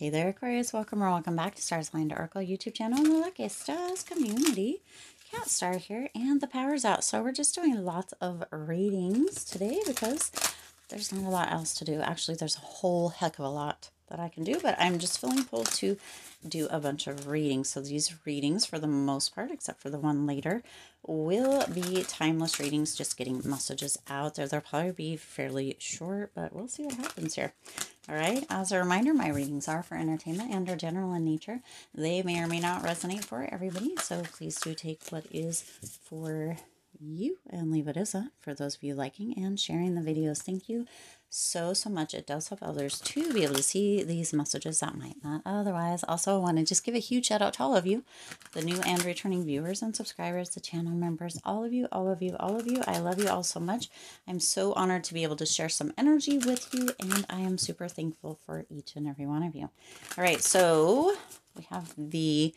Hey there, Aquarius. Welcome or welcome back to Stars Aligned Oracle YouTube channel and the Lucky Stars community. Kat Star here, and the power's out. So we're just doing lots of readings today because there's not a lot else to do. Actually, there's a whole heck of a lot that I can do, but I'm just feeling pulled to do a bunch of readings. So these readings, for the most part, except for the one later, will be timeless readings, just getting messages out there. They'll probably be fairly short, but we'll see what happens here. All right, as a reminder, my readings are for entertainment and are general in nature. They may or may not resonate for everybody, so please do take what is for you and leave what isn't. For those of you liking and sharing the videos, thank you so much. It does help others to be able to see these messages that might not otherwise. Also, I want to just give a huge shout out to all of you, the new and returning viewers and subscribers, the channel members, all of you. I love you all so much. I'm so honored to be able to share some energy with you, and I am super thankful for each and every one of you. All right, so we have the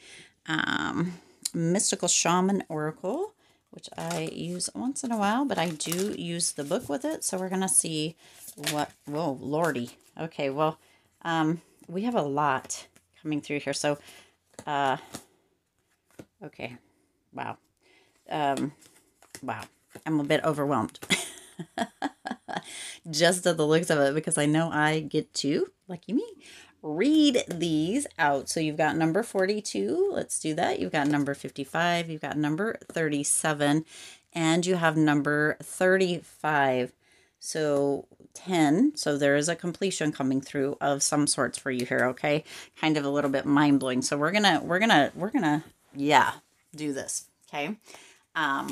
Mystical Shaman Oracle, which I use once in a while, but I do use the book with it. So we're going to see what, whoa, lordy. Okay, well, we have a lot coming through here. So, okay, wow. Wow, I'm a bit overwhelmed. Just at the looks of it, because I know I get to, lucky me, read these out. So you've got number 42. Let's do that. You've got number 55. You've got number 37. And you have number 35. So 10. So there is a completion coming through of some sorts for you here, okay? Kind of a little bit mind-blowing. So we're gonna, yeah, do this, okay?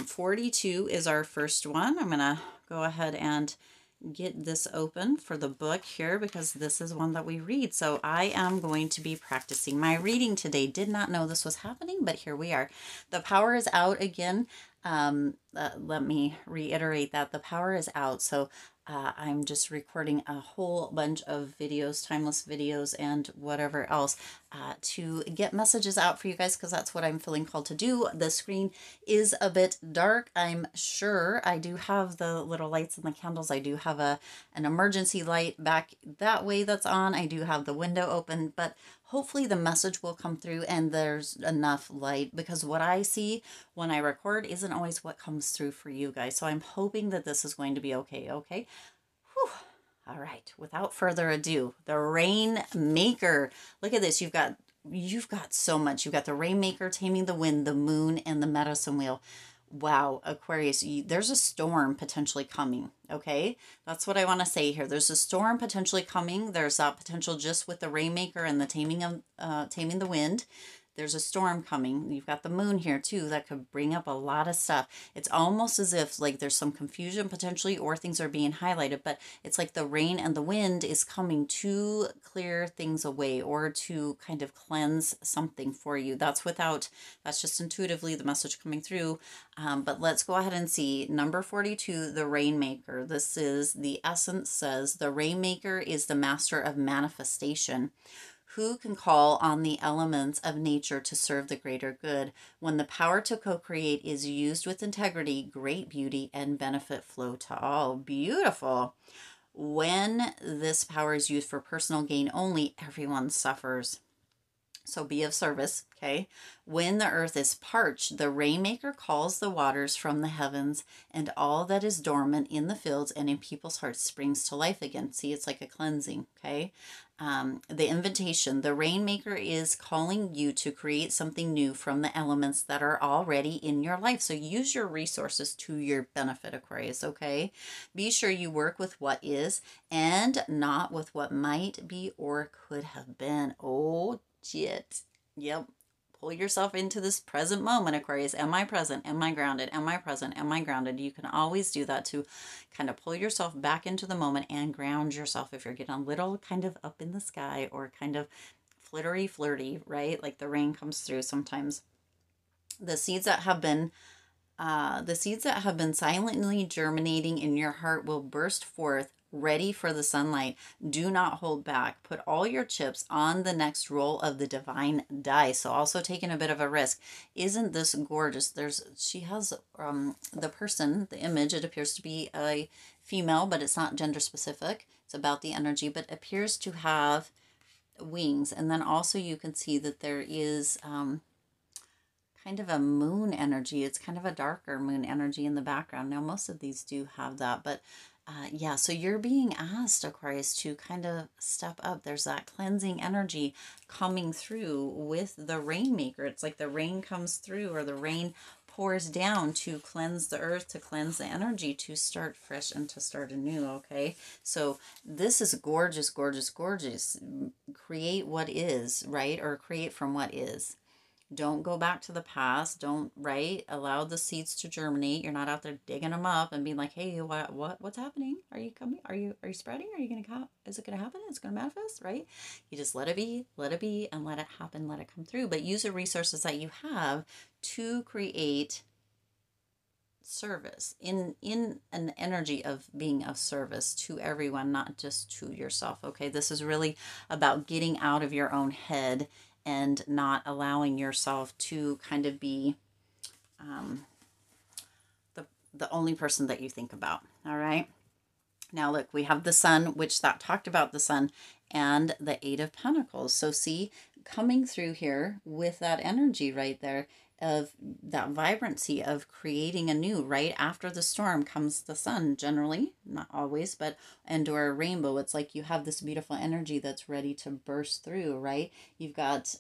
42 is our first one. I'm gonna go ahead and get this open for the book here, because this is one that we read. So I am going to be practicing my reading today. Did not know this was happening, but here we are. The power is out again. Let me reiterate that the power is out. So I'm just recording a whole bunch of videos, timeless videos and whatever else, to get messages out for you guys, because that's what I'm feeling called to do. The screen is a bit dark, I'm sure. I do have the little lights and the candles. I do have an emergency light back that way that's on. I do have the window open, but hopefully the message will come through and there's enough light, because what I see when I record isn't always what comes through for you guys. So I'm hoping that this is going to be okay. Okay. Whew. All right. Without further ado, the Rainmaker. Look at this. You've got so much. You've got the Rainmaker, Taming the Wind, the Moon, and the Medicine Wheel. Wow, Aquarius, there's a storm potentially coming, okay? That's what I want to say here. There's a storm potentially coming. There's that potential just with the Rainmaker and the taming the wind. There's a storm coming. You've got the moon here too. That could bring up a lot of stuff. It's almost as if like there's some confusion potentially, or things are being highlighted, but it's like the rain and the wind is coming to clear things away or to kind of cleanse something for you. That's just intuitively the message coming through. But let's go ahead and see number 42, the Rainmaker. This is the essence says the Rainmaker is the master of manifestation, who can call on the elements of nature to serve the greater good. When the power to co-create is used with integrity, great beauty and benefit flow to all. Beautiful. When this power is used for personal gain only, everyone suffers. So be of service, okay? When the earth is parched, the Rainmaker calls the waters from the heavens, and all that is dormant in the fields and in people's hearts springs to life again. See, it's like a cleansing, okay? The invitation, the Rainmaker is calling you to create something new from the elements that are already in your life. So use your resources to your benefit, Aquarius, okay? Be sure you work with what is and not with what might be or could have been. Oh, shit. Yep. Pull yourself into this present moment, Aquarius. Am I present? Am I grounded? Am I present? Am I grounded? You can always do that to kind of pull yourself back into the moment and ground yourself if you're getting a little kind of up in the sky or kind of flirty, right? Like the rain comes through sometimes. The seeds that have been silently germinating in your heart will burst forth, ready for the sunlight. Do not hold back. Put all your chips on the next roll of the divine die. So also taking a bit of a risk. Isn't this gorgeous? She has the person, the image, it appears to be a female, but it's not gender specific. It's about the energy, but appears to have wings. And then also you can see that there is kind of a moon energy. It's kind of a darker moon energy in the background. Now, most of these do have that, but yeah, so you're being asked, Aquarius, to kind of step up. There's that cleansing energy coming through with the Rainmaker. It's like the rain comes through, or the rain pours down to cleanse the earth, to cleanse the energy, to start fresh and to start anew, okay? So this is gorgeous, gorgeous, gorgeous. Create what is, right? Or create from what is. Don't go back to the past. Don't, right? Allow the seeds to germinate. You're not out there digging them up and being like, hey, what's happening? Are you coming? Are you spreading? Are you going to come? Is it going to happen? It's going to manifest, right? You just let it be, and let it happen, let it come through. But use the resources that you have to create service in an energy of being of service to everyone, not just to yourself, okay? This is really about getting out of your own head and not allowing yourself to kind of be the only person that you think about, all right? Now, look, we have the sun, which that talked about the sun, and the Eight of Pentacles. So see, coming through here with that energy right there of that vibrancy of creating anew, right? After the storm comes the sun, generally, not always, but, and or a rainbow. It's like you have this beautiful energy that's ready to burst through, right? You've got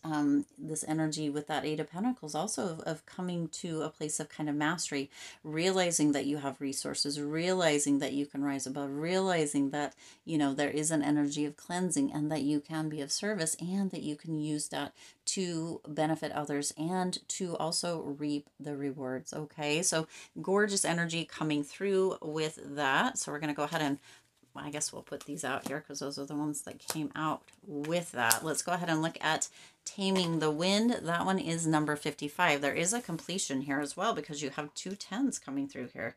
this energy with that Eight of Pentacles also of coming to a place of kind of mastery, realizing that you have resources, realizing that you can rise above, realizing that, you know, there is an energy of cleansing and that you can be of service and that you can use that to benefit others and to also reap the rewards, okay? So gorgeous energy coming through with that. So we're going to go ahead and, well, I guess we'll put these out here because those are the ones that came out with that. Let's go ahead and look at Taming the Wind. That one is number 55. There is a completion here as well because you have two tens coming through here.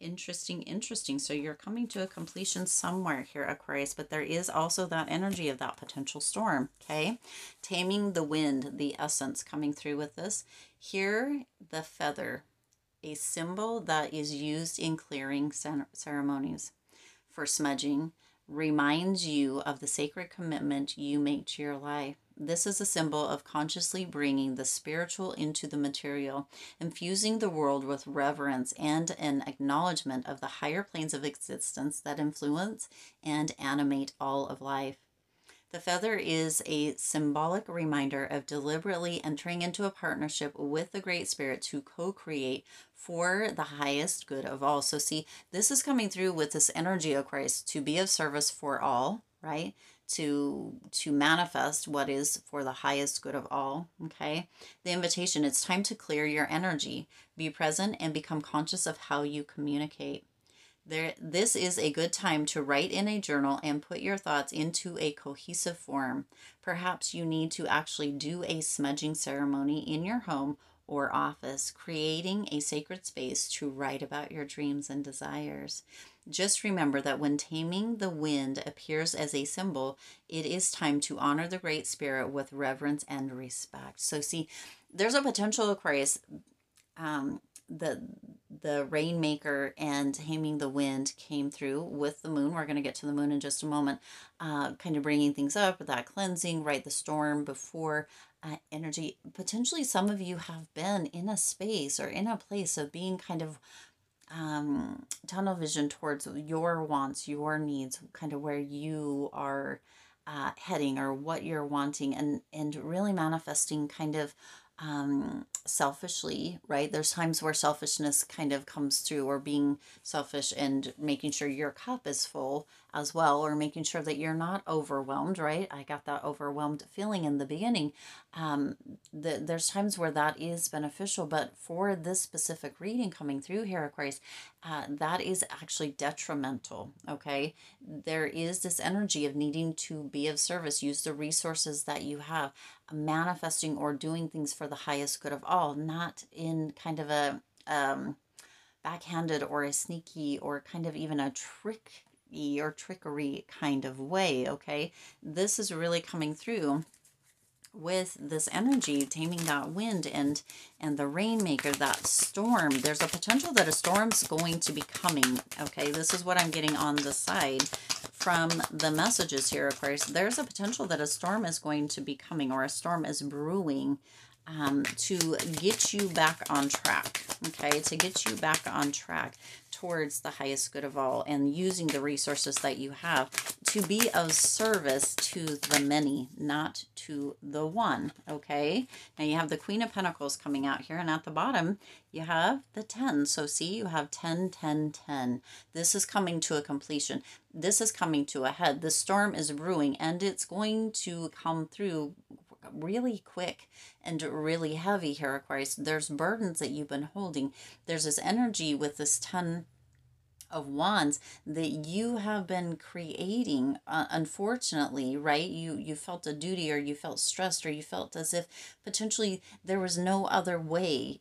Interesting, interesting. So you're coming to a completion somewhere here, Aquarius, but there is also that energy of that potential storm, okay? Taming the Wind, the essence coming through with this. Here, the feather, a symbol that is used in clearing ceremonies for smudging, reminds you of the sacred commitment you make to your life. This is a symbol of consciously bringing the spiritual into the material, infusing the world with reverence and an acknowledgement of the higher planes of existence that influence and animate all of life. The feather is a symbolic reminder of deliberately entering into a partnership with the Great Spirit to co-create for the highest good of all. So see, this is coming through with this energy, Aquarius, to be of service for all, right? To manifest what is for the highest good of all, okay? The invitation, it's time to clear your energy, be present, and become conscious of how you communicate. This is a good time to write in a journal and put your thoughts into a cohesive form. Perhaps you need to actually do a smudging ceremony in your home or office, creating a sacred space to write about your dreams and desires. Just remember that when Taming the Wind appears as a symbol, it is time to honor the Great Spirit with reverence and respect. So see, there's a potential, Aquarius, the Rainmaker and Taming the Wind came through with the moon. We're going to get to the moon in just a moment. Kind of bringing things up with that cleansing, right? The storm before energy. Potentially some of you have been in a space or in a place of being kind of tunnel vision towards your wants, your needs, kind of where you are heading or what you're wanting, and really manifesting kind of selfishly, right? There's times where selfishness kind of comes through, or being selfish and making sure your cup is full as well, or making sure that you're not overwhelmed, right? I got that overwhelmed feeling in the beginning. There's times where that is beneficial, but for this specific reading coming through here, Aquarius, that is actually detrimental, okay? There is this energy of needing to be of service, use the resources that you have, manifesting or doing things for the highest good of all, not in kind of a backhanded or a sneaky or kind of even a tricky or trickery kind of way, okay? This is really coming through with this energy, taming that wind and the Rainmaker, that storm. There's a potential that a storm's going to be coming, okay? This is what I'm getting on the side from the messages here, of course. There's a potential that a storm is going to be coming, or a storm is brewing, to get you back on track, okay? To get you back on track towards the highest good of all, and using the resources that you have to be of service to the many, not to the one, okay? Now you have the Queen of Pentacles coming out here, and at the bottom you have the 10. So see, you have 10, 10, 10. This is coming to a completion. This is coming to a head. The storm is brewing, and it's going to come through really quick and really heavy here, Aquarius. There's burdens that you've been holding. There's this energy with this 10 of Wands that you have been creating, unfortunately, right? You felt a duty, or you felt stressed, or you felt as if potentially there was no other way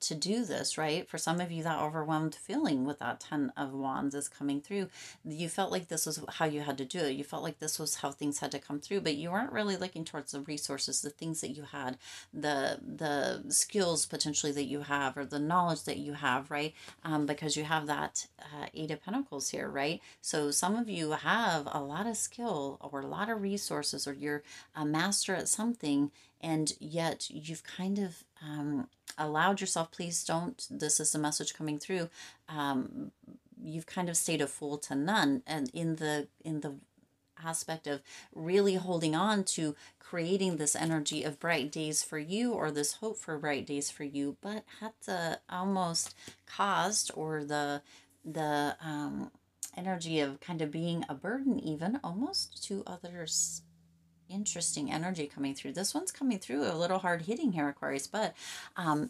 to do this, right? For some of you, that overwhelmed feeling with that 10 of Wands is coming through. You felt like this was how you had to do it. You felt like this was how things had to come through, but you weren't really looking towards the resources, the things that you had, the skills potentially that you have, or the knowledge that you have, right? Because you have that Eight of Pentacles here, right? So some of you have a lot of skill or a lot of resources, or you're a master at something, and yet you've kind of allowed yourself, please don't, this is the message coming through, you've kind of stayed a fool to none, and in the aspect of really holding on to creating this energy of bright days for you, or this hope for bright days for you, but at the almost cost, or the energy of kind of being a burden even, almost, to others. Interesting energy coming through. This one's coming through a little hard hitting here, Aquarius, but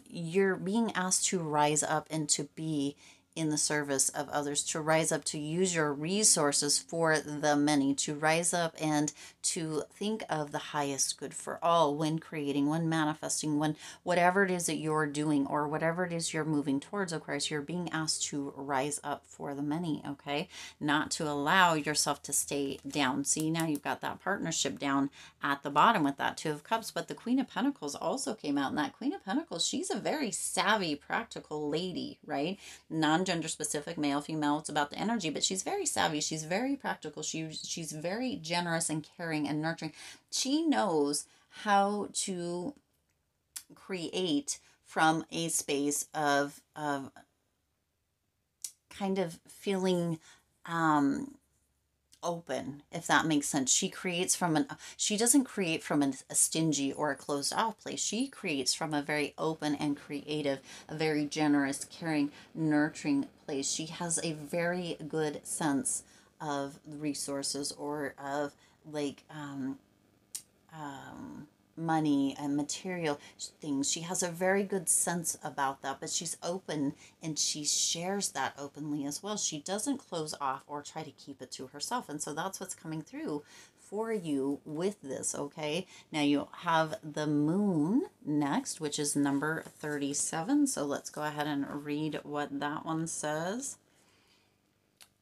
you're being asked to rise up and to be in the service of others, to rise up, to use your resources for the many, to rise up and to think of the highest good for all when creating, when manifesting, when whatever it is that you're doing, or whatever it is you're moving towards, Aquarius, you're being asked to rise up for the many, okay? Not to allow yourself to stay down. See, now you've got that partnership down at the bottom with that Two of Cups, but the Queen of Pentacles also came out, and that Queen of Pentacles, she's a very savvy, practical lady, right? Non-gender specific, male, female, it's about the energy, but she's very savvy, she's very practical, she's very generous and caring and nurturing. She knows how to create from a space of kind of feeling open, if that makes sense. She creates from she doesn't create from a stingy or a closed off place. She creates from a very open and creative, a very generous, caring, nurturing place. She has a very good sense of resources, or of like money and material things. She has a very good sense about that, but she's open and she shares that openly as well. She doesn't close off or try to keep it to herself. And so that's what's coming through for you with this, okay? Now you have the Moon next, which is number 37. So let's go ahead and read what that one says.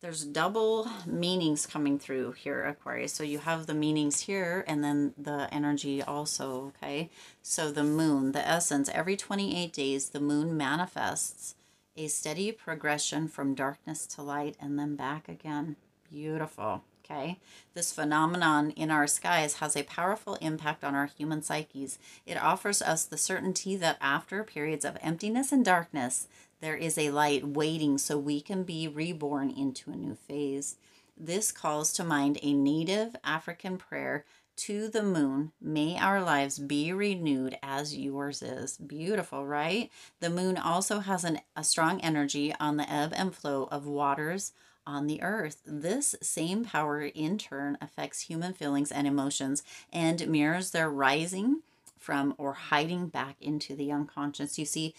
There's double meanings coming through here, Aquarius. So you have the meanings here, and then the energy also, okay? So the Moon, the essence, every 28 days, the Moon manifests a steady progression from darkness to light and then back again. Beautiful, okay? This phenomenon in our skies has a powerful impact on our human psyches. It offers us the certainty that after periods of emptiness and darkness, there is a light waiting, so we can be reborn into a new phase. This calls to mind a native African prayer to the Moon. May our lives be renewed as yours is. Beautiful, right? The Moon also has a strong energy on the ebb and flow of waters on the earth. This same power in turn affects human feelings and emotions, and mirrors their rising from or hiding back into the unconscious. You see,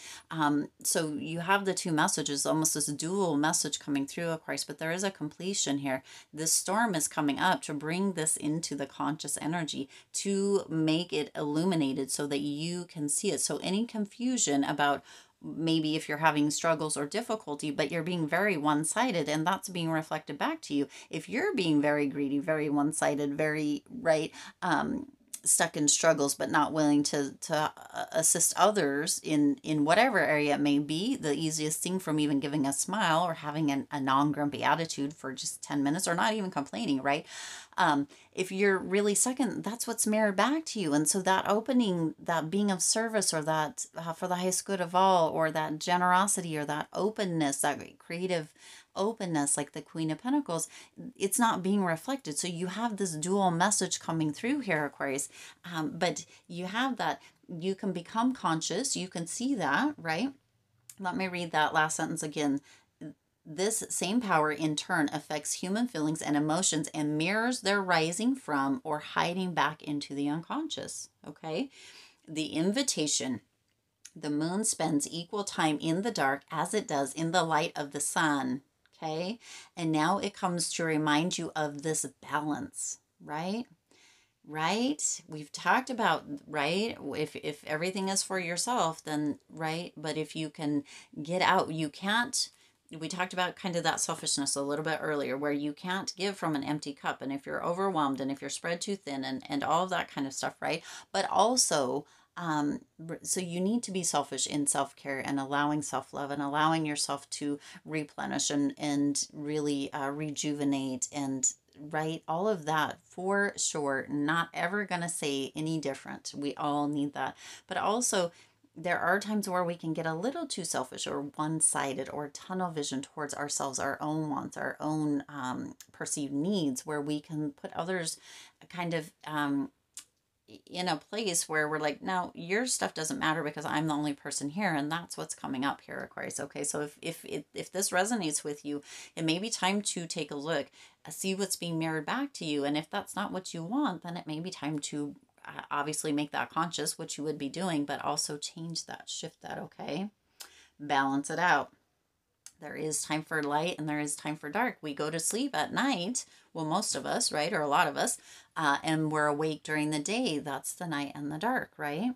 so you have the two messages, almost this dual message coming through, of course, but there is a completion here. This storm is coming up to bring this into the conscious energy, to make it illuminated so that you can see it. So any confusion about, maybe if you're having struggles or difficulty, but you're being very one-sided, and that's being reflected back to you. If you're being very greedy, very one-sided, very, right, stuck in struggles but not willing to assist others in whatever area it may be, the easiest thing from even giving a smile or having a non-grumpy attitude for just 10 minutes or not even complaining, right? If you're really stuck in, that's what's mirrored back to you. And so that opening, that being of service, or that for the highest good of all, or that generosity, or that openness, that creative openness, like the Queen of Pentacles, it's not being reflected. So you have this dual message coming through here, Aquarius, but you have that, you can become conscious, you can see that, right? Let me read that last sentence again. This same power in turn affects human feelings and emotions and mirrors their rising from or hiding back into the unconscious. Okay, the invitation. The moon spends equal time in the dark as it does in the light of the sun. Okay, and now it comes to remind you of this balance, right? Right? We've talked about, right? If everything is for yourself, then, right? But if you can get out, you can't. We talked about kind of that selfishness a little bit earlier, where you can't give from an empty cup, and if you're overwhelmed, and if you're spread too thin, and all of that kind of stuff, right? But also, so you need to be selfish in self-care and allowing self-love and allowing yourself to replenish and really rejuvenate and, right, all of that for sure. Not ever going to say any different. We all need that. But also, there are times where we can get a little too selfish or one-sided or tunnel vision towards ourselves, our own wants, our own perceived needs, where we can put others kind of in a place where we're like, no, your stuff doesn't matter because I'm the only person here. And that's what's coming up here, Aquarius. Okay, so if this resonates with you, it may be time to take a look, see what's being mirrored back to you. And if that's not what you want, then it may be time to obviously make that conscious, which you would be doing, but also change that, shift that, okay? Balance it out. There is time for light and there is time for dark. We go to sleep at night, well, most of us, right, or a lot of us, and we're awake during the day. That's the night and the dark, right?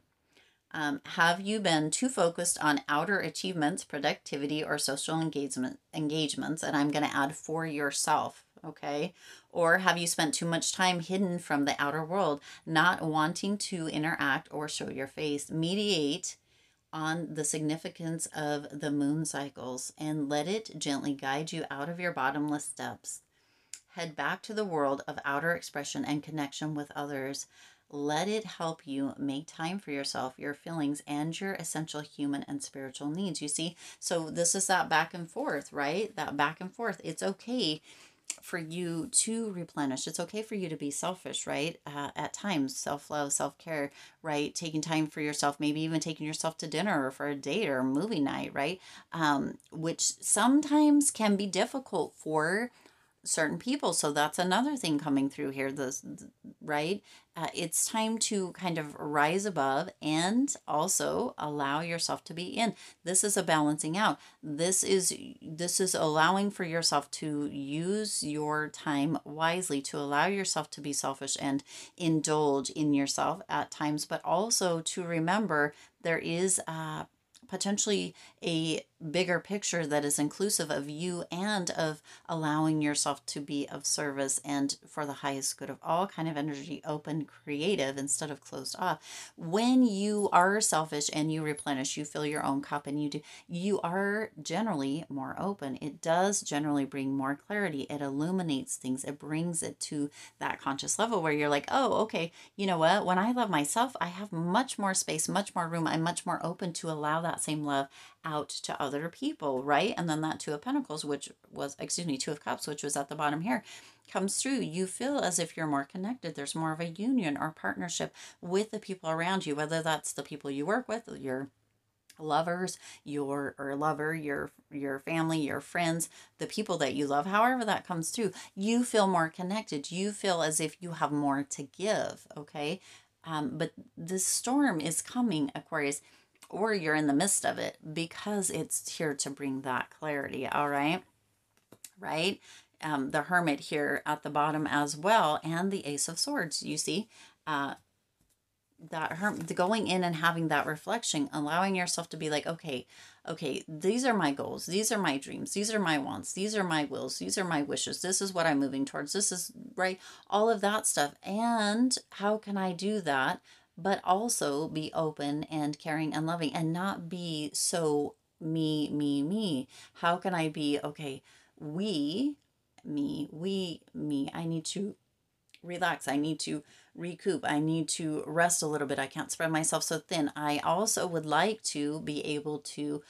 Have you been too focused on outer achievements, productivity, or social engagements? And I'm going to add for yourself, okay? Or have you spent too much time hidden from the outer world, not wanting to interact or show your face? Mediate on the significance of the moon cycles and let it gently guide you out of your bottomless depths. Head back to the world of outer expression and connection with others. Let it help you make time for yourself, your feelings, and your essential human and spiritual needs. You see, so this is that back and forth, right? That back and forth. It's okay for you to replenish. It's okay for you to be selfish, right? At times, self-love, self-care, right? Taking time for yourself, maybe even taking yourself to dinner or for a date or a movie night, right? Which sometimes can be difficult for certain people. So that's another thing coming through here, this, right? It's time to kind of rise above and also allow yourself to be in. This is a balancing out. This is allowing for yourself to use your time wisely, to allow yourself to be selfish and indulge in yourself at times, but also to remember there is potentially a bigger picture that is inclusive of you and of allowing yourself to be of service and for the highest good of all kind of energy, open, creative, instead of closed off. When you are selfish and you replenish, you fill your own cup and you are generally more open. It does generally bring more clarity. It illuminates things. It brings it to that conscious level where you're like, oh, okay, you know what? When I love myself, I have much more space, much more room. I'm much more open to allow that same love out to other people, right? And then that Two of Cups, which was at the bottom here, comes through. You feel as if you're more connected. There's more of a union or partnership with the people around you, whether that's the people you work with, your lovers, your family, your friends, the people that you love, however that comes through. You feel more connected. You feel as if you have more to give, okay? But this storm is coming, Aquarius, or you're in the midst of it, because it's here to bring that clarity, all right? Right? The Hermit here at the bottom as well, and the Ace of Swords, you see? that going in and having that reflection, allowing yourself to be like, okay, these are my goals. These are my dreams. These are my wants. These are my wills. These are my wishes. This is what I'm moving towards. This is right. All of that stuff. And how can I do that? But also be open and caring and loving and not be so me. How can I be, okay, we, me. I need to relax. I need to recoup. I need to rest a little bit. I can't spread myself so thin. I also would like to be able to,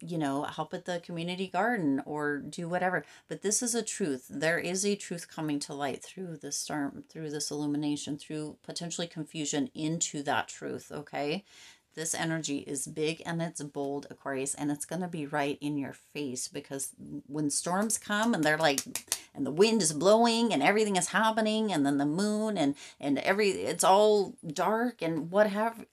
you know, help at the community garden or do whatever. But this is a truth. There is a truth coming to light through this storm, through this illumination, through potentially confusion into that truth. Okay. This energy is big and it's bold, Aquarius, and it's going to be right in your face, because when storms come and they're like, and the wind is blowing and everything is happening, and then the moon and it's all dark and what have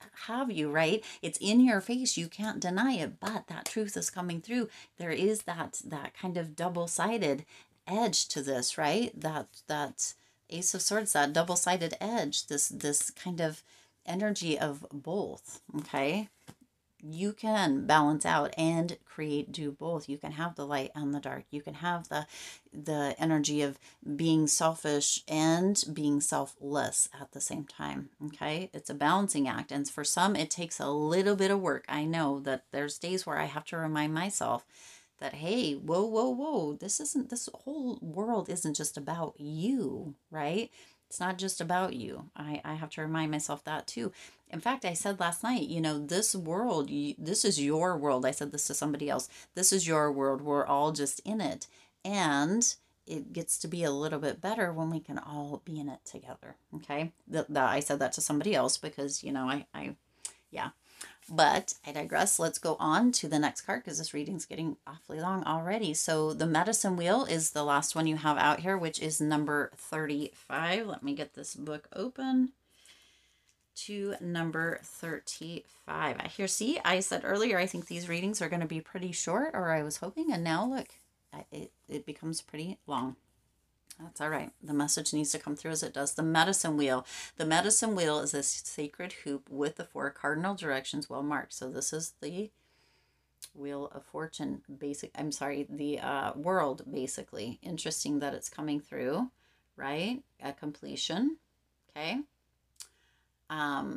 you, right? It's in your face. You can't deny it, but that truth is coming through. There is that kind of double-sided edge to this, right? That Ace of Swords, that double-sided edge, this kind of energy of both. Okay, you can balance out and create, do both. You can have the light and the dark. You can have the energy of being selfish and being selfless at the same time. Okay, it's a balancing act, and for some it takes a little bit of work. I know that there's days where I have to remind myself that, hey, whoa, this whole world isn't just about you, right? It's not just about you. I have to remind myself that too. In fact, I said last night, you know, this world, this is your world. I said this to somebody else. This is your world. We're all just in it. And it gets to be a little bit better when we can all be in it together. Okay. I said that to somebody else because, you know, yeah. But I digress. Let's go on to the next card because this reading's getting awfully long already. So the Medicine Wheel is the last one you have out here, which is number 35. Let me get this book open to number 35. Here, see, I said earlier, I think these readings are going to be pretty short, or I was hoping, and now look, it becomes pretty long. That's all right. The message needs to come through as it does. The Medicine Wheel. The Medicine Wheel is a sacred hoop with the 4 cardinal directions well marked. So this is the Wheel of Fortune, the world, basically. Interesting that it's coming through, right? At completion. Okay.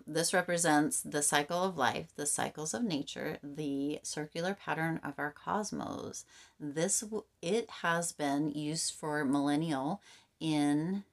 This represents the cycle of life, the cycles of nature, the circular pattern of our cosmos. It has been used for millennia in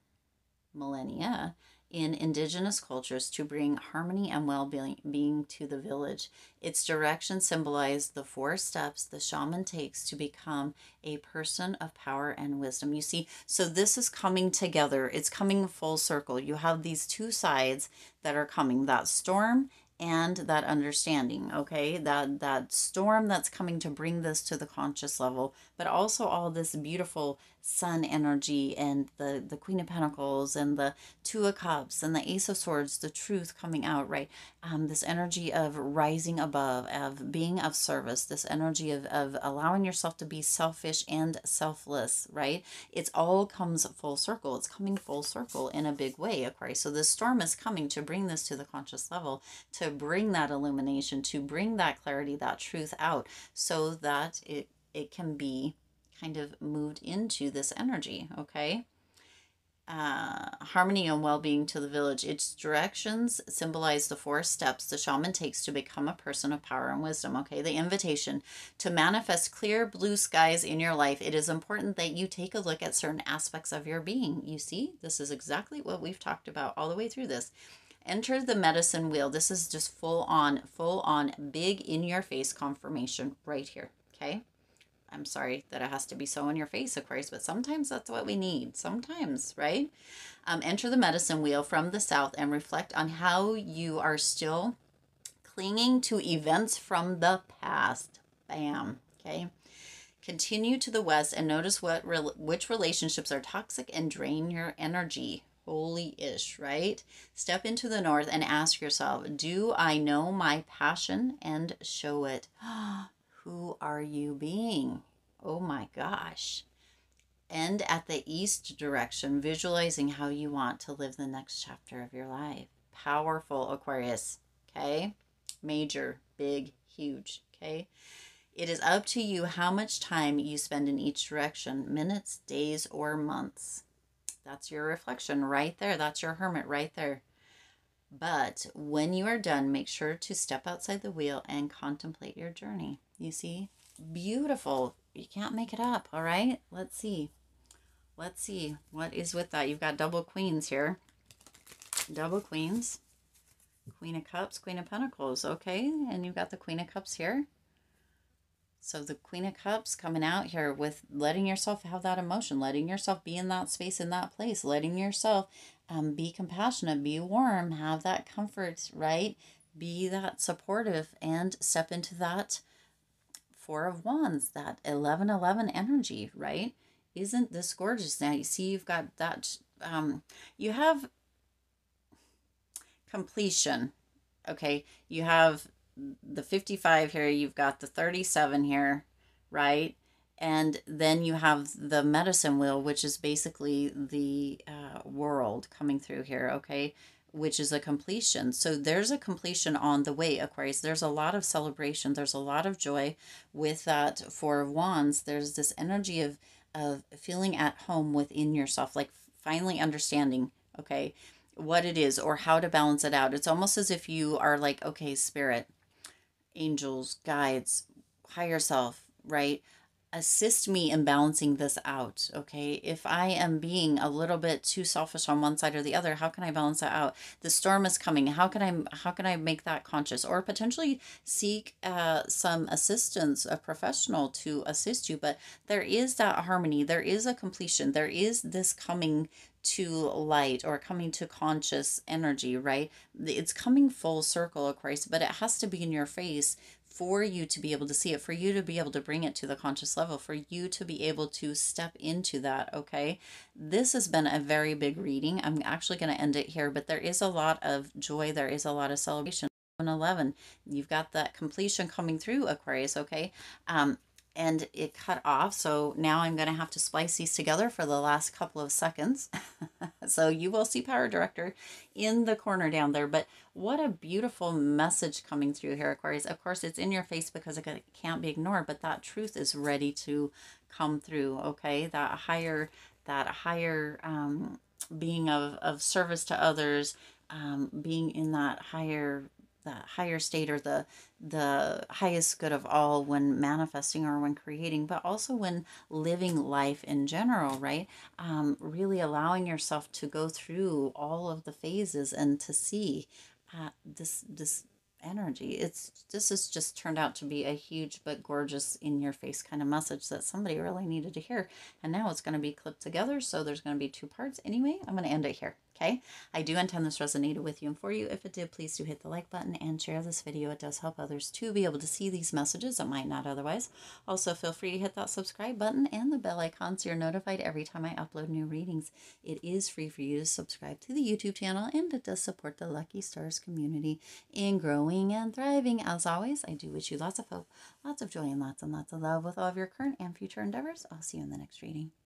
indigenous cultures to bring harmony and well-being to the village. Its direction symbolized the 4 steps the shaman takes to become a person of power and wisdom. You see, so this is coming together. It's coming full circle. You have these 2 sides that are coming, that storm and that understanding, okay? That storm that's coming to bring this to the conscious level, but also all this beautiful sun energy and the Queen of Pentacles and the 2 of Cups and the Ace of Swords, the truth coming out, right? This energy of rising above, of being of service, this energy of allowing yourself to be selfish and selfless, right? It's all comes full circle. It's coming full circle in a big way, Aquarius. So this storm is coming to bring this to the conscious level, to bring that illumination, to bring that clarity, that truth out, so that it can be kind of moved into this energy, okay? Harmony and well-being to the village. Its directions symbolize the 4 steps the shaman takes to become a person of power and wisdom, okay? The invitation to manifest clear blue skies in your life. It is important that you take a look at certain aspects of your being. You see, this is exactly what we've talked about all the way through this. Enter the Medicine Wheel. This is just full on, big in your face confirmation right here, okay? I'm sorry that it has to be so in your face, Aquarius, but sometimes that's what we need. Sometimes, right? Enter the Medicine Wheel from the south and reflect on how you are still clinging to events from the past. Bam. Okay. Continue to the west and notice which relationships are toxic and drain your energy. Holy-ish, right? Step into the north and ask yourself, do I know my passion and show it? Who are you being? Oh my gosh. And at the east direction, visualizing how you want to live the next chapter of your life. powerful, Aquarius. Okay. Major, big, huge. Okay. It is up to you how much time you spend in each direction, minutes, days, or months. That's your reflection right there. That's your hermit right there. But when you are done, make sure to step outside the wheel and contemplate your journey. You see? Beautiful. You can't make it up. All right. Let's see. Let's see what is with that. You've got double queens here. Double queens. Queen of Cups, Queen of Pentacles. Okay. And you've got the Queen of Cups here. So the Queen of Cups coming out here with letting yourself have that emotion, letting yourself be in that space, in that place, letting yourself be compassionate, be warm, have that comfort, right? Be that supportive and step into that Four of Wands, that 1111 energy, right? Isn't this gorgeous? Now you see you've got that, you have completion, okay? You have the 55 here, you've got the 37 here, right? And then you have the medicine wheel, which is basically the world coming through here, okay? Which is a completion. So there's a completion on the way, Aquarius. There's a lot of celebration. There's a lot of joy with that Four of Wands. There's this energy of feeling at home within yourself, like finally understanding, okay, what it is or how to balance it out. It's almost as if you are like, okay, spirit, angels, guides, higher self, right? Assist me in balancing this out, okay? If I am being a little bit too selfish on one side or the other, how can I balance that out? The storm is coming. How can I make that conscious? Or potentially seek some assistance, a professional to assist you. But there is that harmony. There is a completion. There is this coming to light or coming to conscious energy, right? It's coming full circle, Aquarius, but it has to be in your face for you to be able to see it, for you to be able to bring it to the conscious level, for you to be able to step into that, okay? This has been a very big reading. I'm actually going to end it here, but there is a lot of joy. There is a lot of celebration. 11. You've got that completion coming through, Aquarius, okay? And it cut off, so now I'm going to have to splice these together for the last couple of seconds. So you will see PowerDirector in the corner down there, but what a beautiful message coming through here, Aquarius. Of course, it's in your face because it can't be ignored, but that truth is ready to come through, okay? That higher being of service to others, being in that higher state or the highest good of all when manifesting or when creating, but also when living life in general, right? Really allowing yourself to go through all of the phases and to see this energy. This has just turned out to be a huge but gorgeous in your face kind of message that somebody really needed to hear. And now it's going to be clipped together, so there's going to be two parts. Anyway, I'm going to end it here. Okay, I do intend this resonated with you and for you. If it did, please do hit the like button and share this video. It does help others to be able to see these messages that might not otherwise. Also, feel free to hit that subscribe button and the bell icon so you're notified every time I upload new readings. It is free for you to subscribe to the YouTube channel, and it does support the Lucky Stars community in growing and thriving. As always, I do wish you lots of hope, lots of joy, and lots of love with all of your current and future endeavors. I'll see you in the next reading.